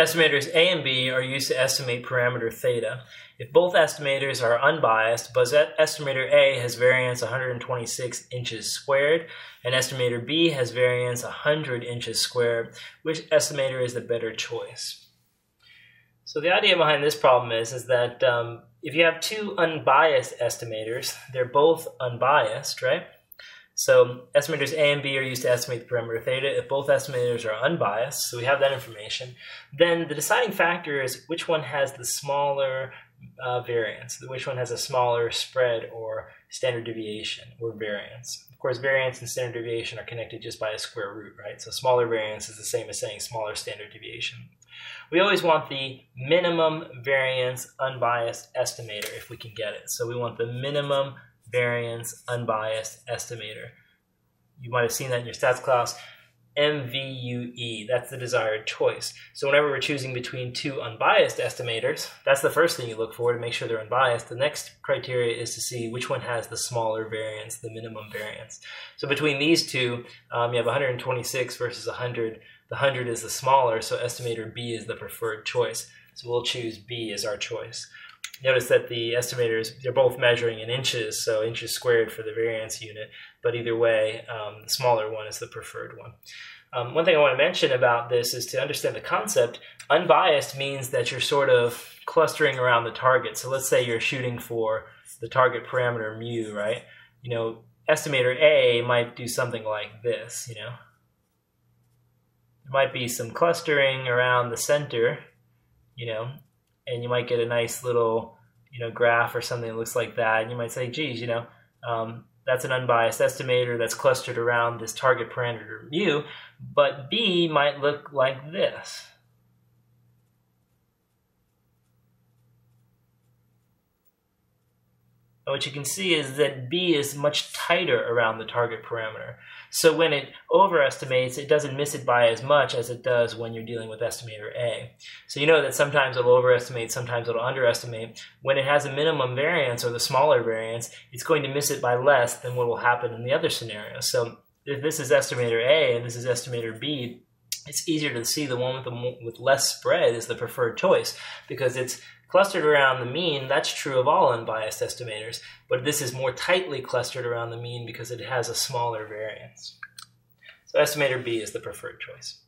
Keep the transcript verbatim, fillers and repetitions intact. Estimators A and B are used to estimate parameter theta. If both estimators are unbiased, but estimator A has variance one hundred twenty-six inches squared, and estimator B has variance one hundred inches squared, which estimator is the better choice? So the idea behind this problem is, is that um, if you have two unbiased estimators, they're both unbiased, right? So estimators A and B are used to estimate the parameter theta. If both estimators are unbiased, so we have that information, then the deciding factor is which one has the smaller uh, variance, which one has a smaller spread or standard deviation or variance. Of course, variance and standard deviation are connected just by a square root, right? So smaller variance is the same as saying smaller standard deviation. We always want the minimum variance unbiased estimator if we can get it. So we want the minimum variance unbiased estimator. You might have seen that in your stats class, M V U E, that's the desired choice. So whenever we're choosing between two unbiased estimators, that's the first thing you look for to make sure they're unbiased. The next criteria is to see which one has the smaller variance, the minimum variance. So between these two, um, you have one hundred twenty-six versus one hundred. The one hundred is the smaller, so estimator B is the preferred choice. So we'll choose B as our choice. Notice that the estimators, they're both measuring in inches, so inches squared for the variance unit, but either way, um, the smaller one is the preferred one. Um, one thing I want to mention about this is to understand the concept. Unbiased means that you're sort of clustering around the target. So let's say you're shooting for the target parameter mu, right? You know, estimator A might do something like this, you know. There might be some clustering around the center, you know, and you might get a nice little, you know, graph or something that looks like that. And you might say, geez, you know, um, that's an unbiased estimator that's clustered around this target parameter mu, but B might look like this. And what you can see is that B is much tighter around the target parameter. So when it overestimates, it doesn't miss it by as much as it does when you're dealing with estimator A. So you know that sometimes it'll overestimate, sometimes it'll underestimate. When it has a minimum variance or the smaller variance, it's going to miss it by less than what will happen in the other scenario. So if this is estimator A and this is estimator B, it's easier to see the one with, the, with less spread is the preferred choice because it's clustered around the mean. That's true of all unbiased estimators, but this is more tightly clustered around the mean because it has a smaller variance. So estimator B is the preferred choice.